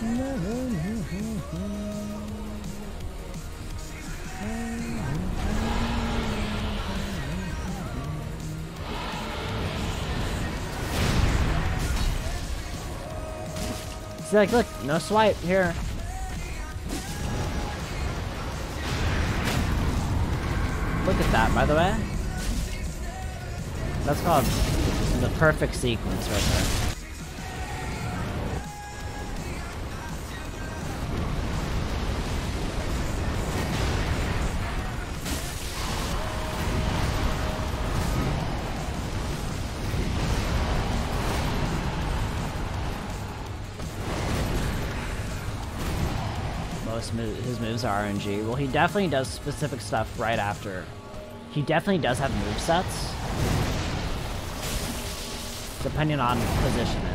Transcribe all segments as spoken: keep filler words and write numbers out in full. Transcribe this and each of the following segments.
See, like, look, no swipe here. Look at that, by the way. That's called the perfect sequence right there. His moves are R N G. Well, he definitely does specific stuff right after. He definitely does have movesets, depending on positioning.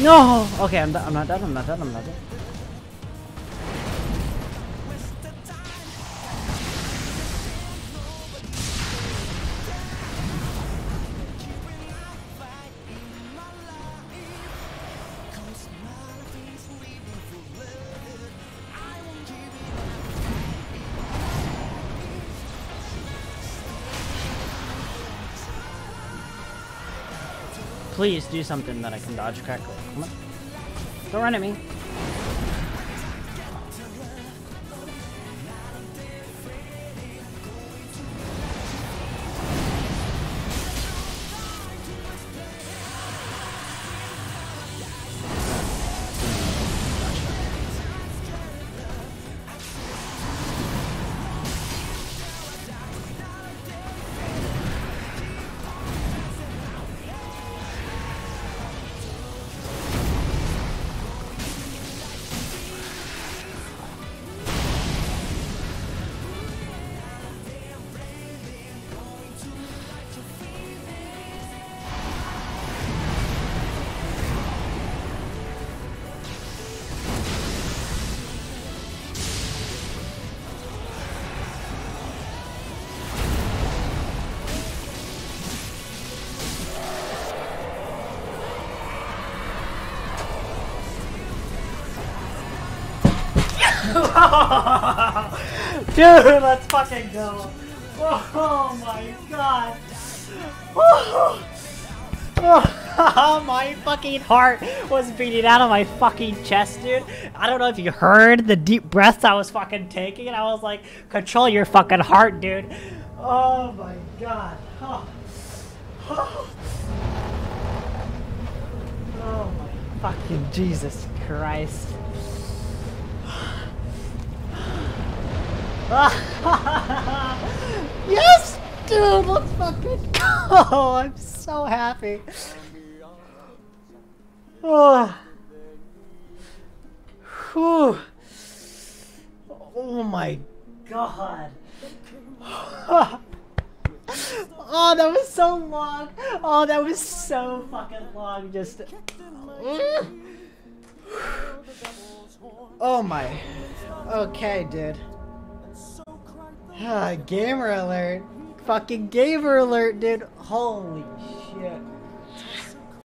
No! Okay, I'm, I'm not done, I'm not done, I'm not done. Please do something that I can dodge correctly. Come on. Don't run at me. Dude, let's fucking go. Oh my god. Oh. Oh, my fucking heart was beating out of my fucking chest, dude. I don't know if you heard the deep breaths I was fucking taking, and I was like, control your fucking heart, dude. Oh my god. Oh, oh. Oh my fucking Jesus Christ. Yes, dude, let's fucking go. I'm so happy. Oh. Whew. Oh my god. Oh, that was so long. Oh, that was so fucking long. Just. Oh my. Okay, dude. Ah, gamer alert. Fucking gamer alert, dude. Holy shit.